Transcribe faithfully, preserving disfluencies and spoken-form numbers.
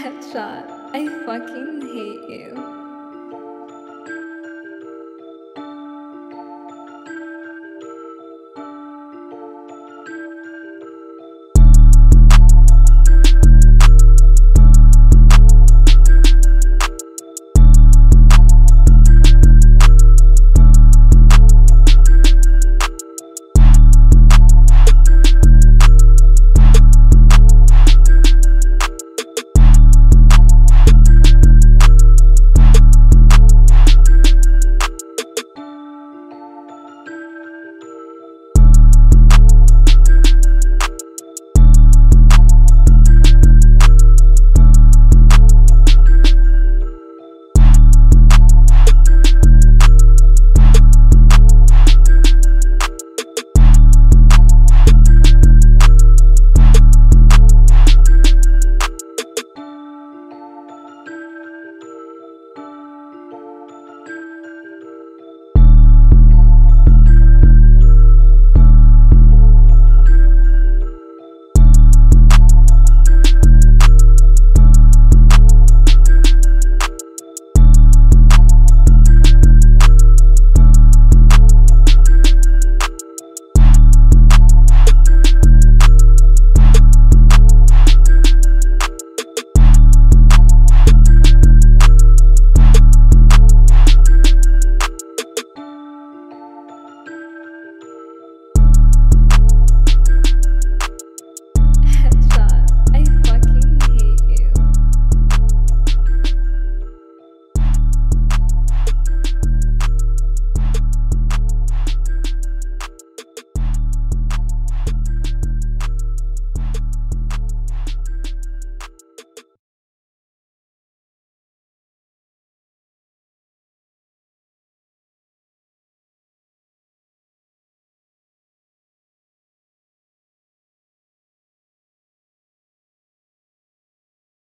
Headshot, I fucking hate you.